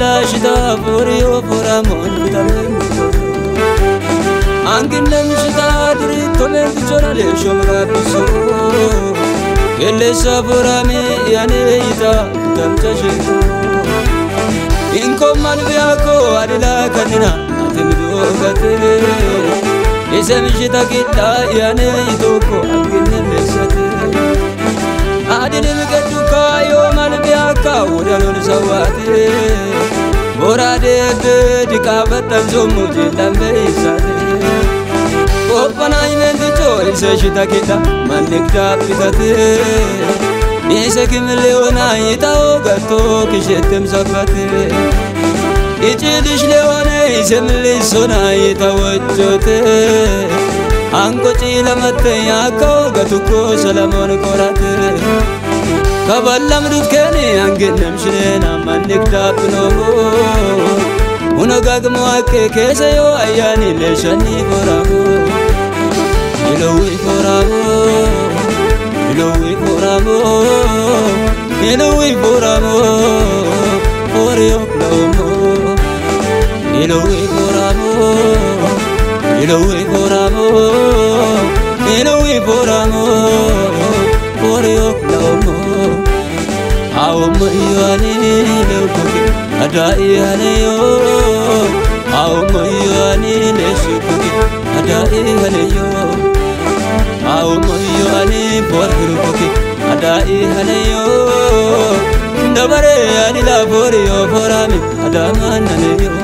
لجدا بوري وبرا مولدالين أنجنم جدا دري تولد جرالي شمرا بسور كل سبرامي يعني بيتا تمتجد إنكم من بياكو عدلا كننا تمدو كتير إذا مجدا كتا يعني بيتوكو أنجنم بيستير عدلا بكتوكا يوم من بياكا ودلون سواتير Moradebe dikabetam zomuji tambeisade. Opanai mendichori sechita kita manikta pitate. Ise kimleona ita ogato kishetem zakate. Ije dishleone ise mlisona ita wajote. Ankochi lamate yako gatuko salamon korate. Kaballam rutkeni angenem shirena manikta pnomo Unagag muake keseyo ayani leshani koramo Ilowi koramo Ilowi koramo Ilowi koramo Oreo plomo Ilowi koramo Ilowi koramo Ilowi koramo Oreo plomo Aum yuani leukuki adai haneyo Aum yuani lesukuki adai haneyo Aum yuani borkuki adai haneyo Ndabare ani la borio borami adamana neyo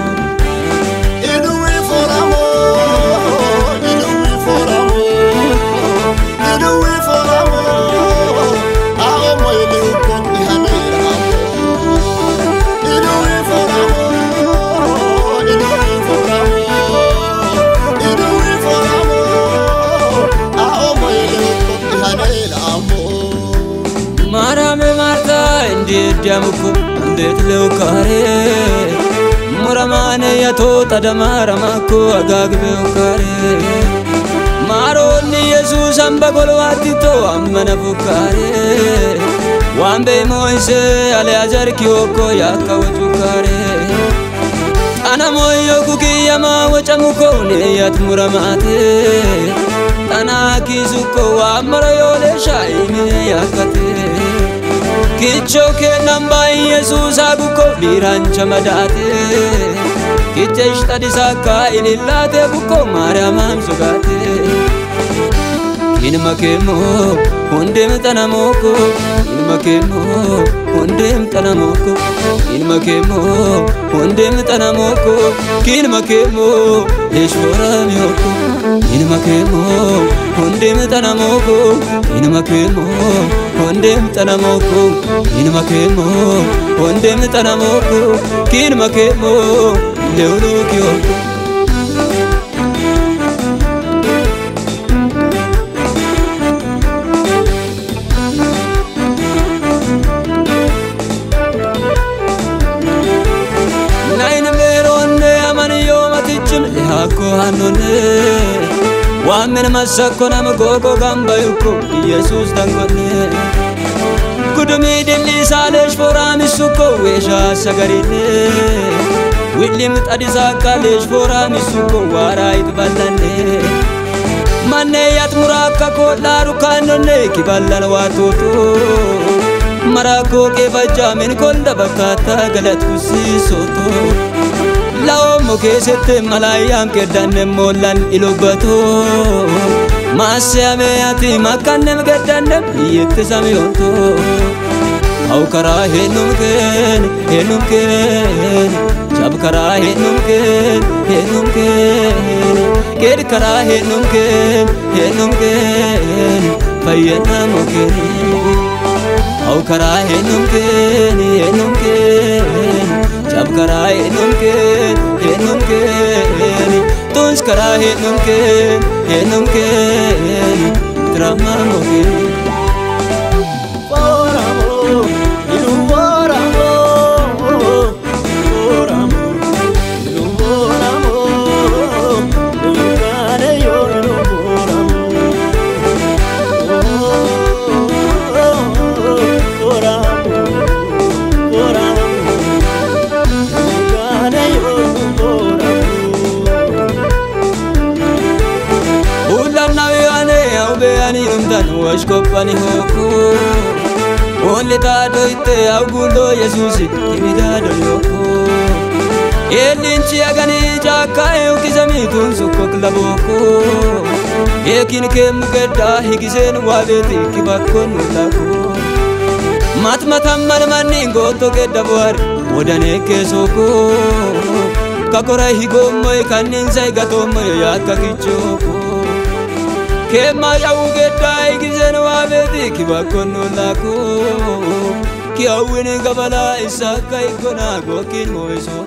Jamuko ndetlo kare muramane yato tadamara mako agagbe kare maroni yesu ambagolo atito amana bukare wambe moise ale ajarki oko yakawju kare ana moyo kukiyama wachamuko ne yat muramate ana kizuko amara yole shaine yakate Kichoke namba Yesus aguko birancha madate Kichesh tadisaka inilate buko maramam sugate Inmakemo undem tanamoko Inmakemo undem tanamoko Inmakemo undem tanamoko Kinmakemo Yeshwaram yoko Inmakemo undem tanamoko Inmakemo Ondem tanamoko, inmakemo. Ondem tanamoko, kinmakemo. Leulukyo. Nain meronne amaniyo matichim lehako hanone. Wamen masako namagogo gambayuko Yesus dangone. Kudumi dili salish forami suko weja sagarine William tadisa kalish forami suko warait balane Maneyat muraka kola rukanone kibalan watoto Marako kevajamin konda bakata galat kusi soto Lao moke sete malayam kedane molan ilobato Masya meyati makanem gedanem yetesami onto Au kara henum ken Jab kara henum ken Ker kara henum ken Bayena mokeni Au kara henum ken Jab kara henum ken Tons kara henum ken drama mokeni iskopani hoku onle tado ite agulo yesusi kibidado yoku elinchi agani jakae ukizami tunzuko klaboko yekin kemgeda higisen wabeti kibakon lako matmatam malmani goto gedawar odane kesoko kakora higomoy kanin zaigatomay yakakichoko kema yaugeda higisen wabeti kibakon lako ki awene gabala isakai gonago kinoyso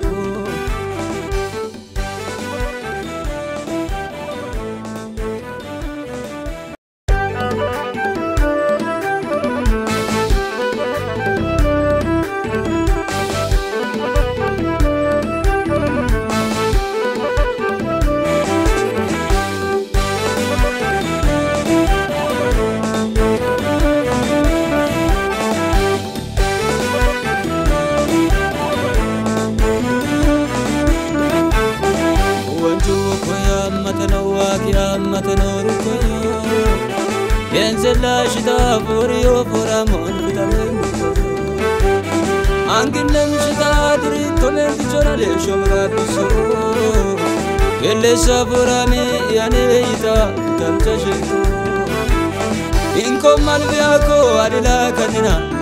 Inko malviako adila kanina